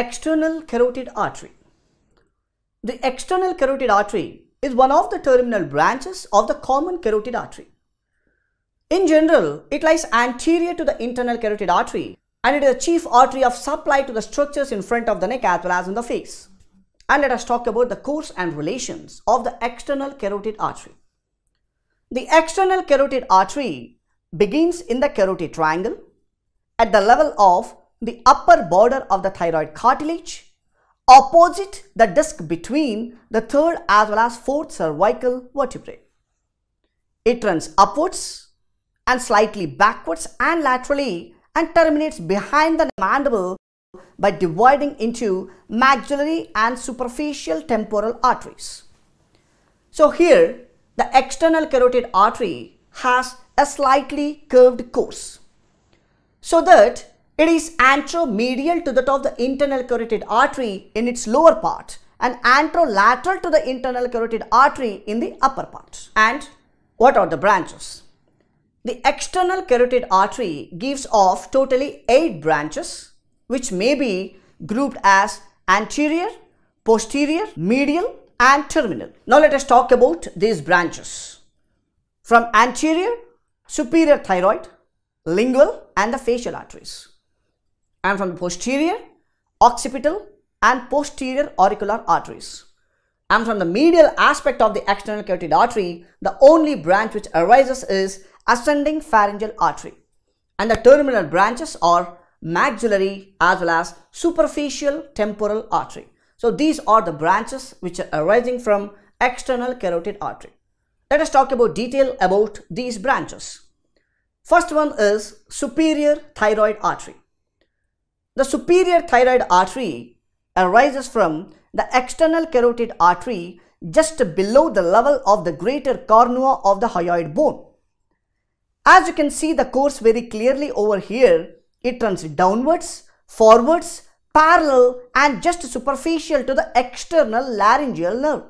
External carotid artery. The external carotid artery is one of the terminal branches of the common carotid artery. In general, it lies anterior to the internal carotid artery, and it is a chief artery of supply to the structures in front of the neck as well as in the face. And let us talk about the course and relations of the external carotid artery. The external carotid artery begins in the carotid triangle at the level of the upper border of the thyroid cartilage, opposite the disc between the third as well as fourth cervical vertebrae. It runs upwards and slightly backwards and laterally and terminates behind the mandible by dividing into maxillary and superficial temporal arteries. So here, the external carotid artery has a slightly curved course, so that it is anteromedial to that of the internal carotid artery in its lower part and anterolateral to the internal carotid artery in the upper part. And what are the branches? The external carotid artery gives off totally 8 branches, which may be grouped as anterior, posterior, medial and terminal. Now let us talk about these branches. From anterior, superior thyroid, lingual and the facial arteries. And from the posterior, occipital and posterior auricular arteries. And from the medial aspect of the external carotid artery, the only branch which arises is ascending pharyngeal artery. And the terminal branches are maxillary as well as superficial temporal artery. So these are the branches which are arising from external carotid artery. Let us talk about detail about these branches. First one is superior thyroid artery. The superior thyroid artery arises from the external carotid artery just below the level of the greater cornua of the hyoid bone. As you can see the course very clearly over here, it runs downwards, forwards, parallel and just superficial to the external laryngeal nerve.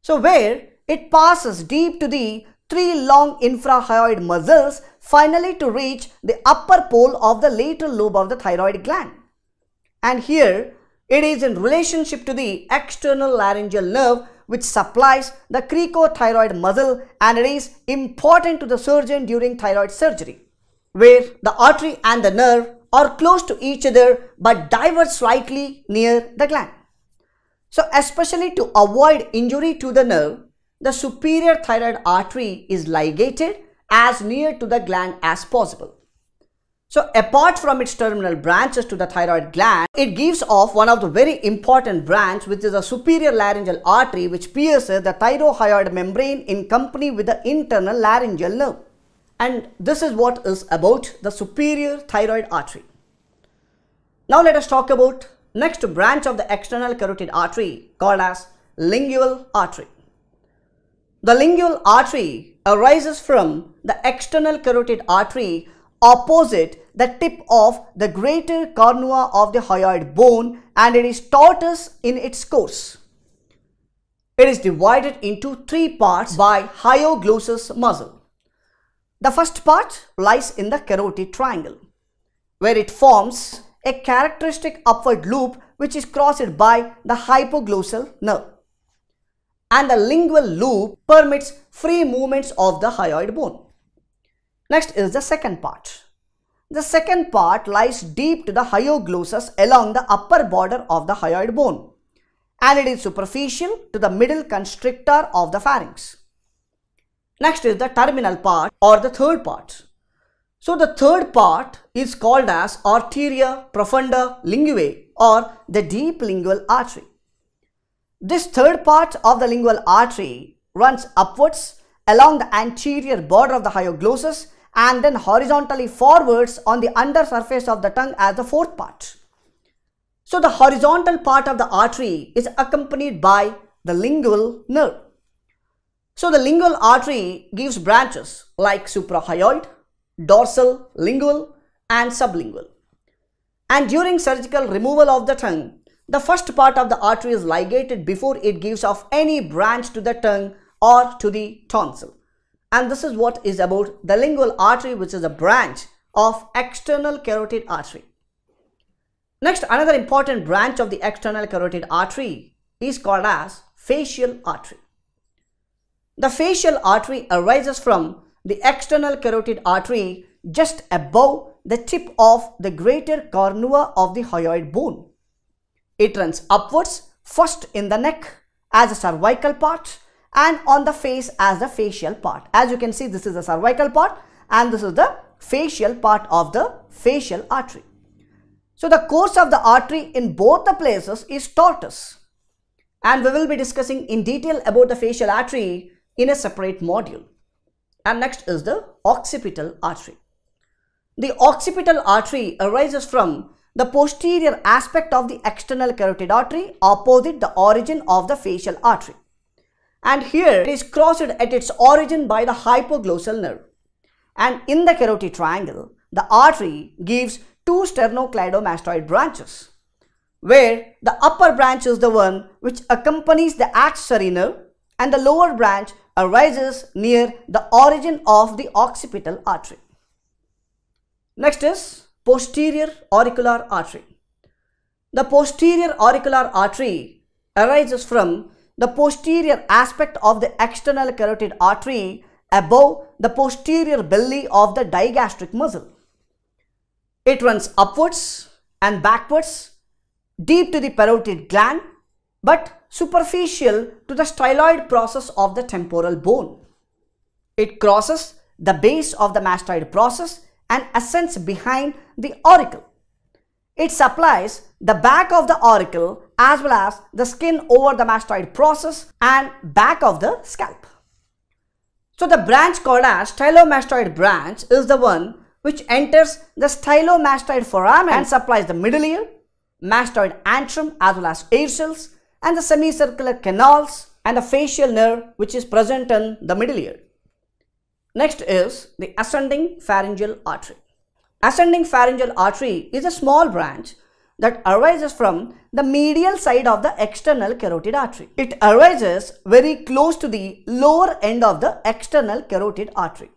So where it passes deep to the 3 long infrahyoid muscles, finally to reach the upper pole of the lateral lobe of the thyroid gland. And here it is in relationship to the external laryngeal nerve which supplies the cricothyroid muscle, and it is important to the surgeon during thyroid surgery, where the artery and the nerve are close to each other but diverge slightly near the gland. So especially to avoid injury to the nerve, the superior thyroid artery is ligated as near to the gland as possible. So apart from its terminal branches to the thyroid gland, it gives off one of the very important branch, which is the superior laryngeal artery, which pierces the thyrohyoid membrane in company with the internal laryngeal nerve. And this is what is about the superior thyroid artery. Now let us talk about next branch of the external carotid artery called as lingual artery. The lingual artery arises from the external carotid artery opposite the tip of the greater cornua of the hyoid bone, and it is tortuous in its course. It is divided into 3 parts by hyoglossus muscle. The first part lies in the carotid triangle, where it forms a characteristic upward loop which is crossed by the hypoglossal nerve. And the lingual loop permits free movements of the hyoid bone. Next is the second part. The second part lies deep to the hyoglossus along the upper border of the hyoid bone, and it is superficial to the middle constrictor of the pharynx. Next is the terminal part or the third part. So the third part is called as arteria profunda linguae or the deep lingual artery. This third part of the lingual artery runs upwards along the anterior border of the hyoglossus and then horizontally forwards on the under surface of the tongue as the fourth part. So the horizontal part of the artery is accompanied by the lingual nerve. So the lingual artery gives branches like suprahyoid, dorsal, lingual and sublingual. And during surgical removal of the tongue, the first part of the artery is ligated before it gives off any branch to the tongue or to the tonsil. And this is what is about the lingual artery, which is a branch of external carotid artery. Next, another important branch of the external carotid artery is called as facial artery. The facial artery arises from the external carotid artery just above the tip of the greater cornua of the hyoid bone. It runs upwards, first in the neck as a cervical part and on the face as the facial part. As you can see, this is the cervical part and this is the facial part of the facial artery. So the course of the artery in both the places is tortuous, and we will be discussing in detail about the facial artery in a separate module. And next is the occipital artery. The occipital artery arises from the posterior aspect of the external carotid artery opposite the origin of the facial artery. And here it is crossed at its origin by the hypoglossal nerve. And in the carotid triangle, the artery gives two sternocleidomastoid branches, where the upper branch is the one which accompanies the axillary nerve and the lower branch arises near the origin of the occipital artery. Next is posterior auricular artery. The posterior auricular artery arises from the posterior aspect of the external carotid artery above the posterior belly of the digastric muscle. It runs upwards and backwards, deep to the parotid gland, but superficial to the styloid process of the temporal bone. It crosses the base of the mastoid process and ascends behind the auricle. It supplies the back of the auricle as well as the skin over the mastoid process and back of the scalp. So the branch called as stylomastoid branch is the one which enters the stylomastoid foramen and supplies the middle ear, mastoid antrum as well as air cells and the semicircular canals and the facial nerve which is present in the middle ear. Next is the ascending pharyngeal artery. Ascending pharyngeal artery is a small branch that arises from the medial side of the external carotid artery. It arises very close to the lower end of the external carotid artery.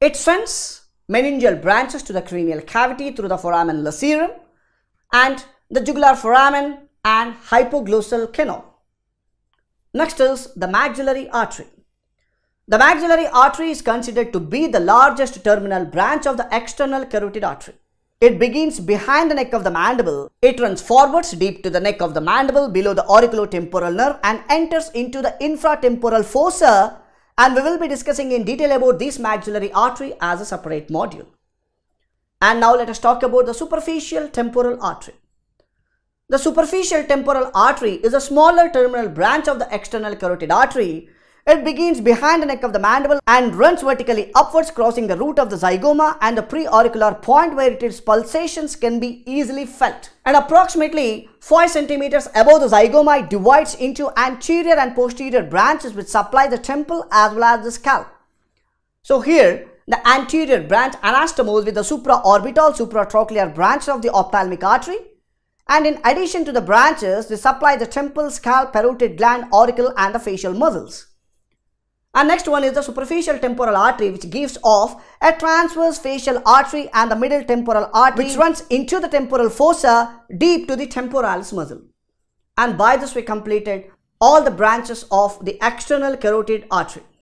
It sends meningeal branches to the cranial cavity through the foramen lacerum and the jugular foramen and hypoglossal canal. Next is the maxillary artery. The maxillary artery is considered to be the largest terminal branch of the external carotid artery. It begins behind the neck of the mandible. It runs forwards deep to the neck of the mandible below the auriculotemporal nerve and enters into the infratemporal fossa, and we will be discussing in detail about this maxillary artery as a separate module. And now let us talk about the superficial temporal artery. The superficial temporal artery is a smaller terminal branch of the external carotid artery. It begins behind the neck of the mandible and runs vertically upwards, crossing the root of the zygoma and the preauricular point where its pulsations can be easily felt. And approximately 5 centimeters above the zygoma, it divides into anterior and posterior branches which supply the temple as well as the scalp. So here, the anterior branch anastomoses with the supraorbital, supratrochlear branch of the ophthalmic artery. And in addition to the branches, they supply the temple, scalp, parotid gland, auricle and the facial muscles. And next one is the superficial temporal artery, which gives off a transverse facial artery and the middle temporal artery which runs into the temporal fossa deep to the temporalis muscle. And by this we completed all the branches of the external carotid artery.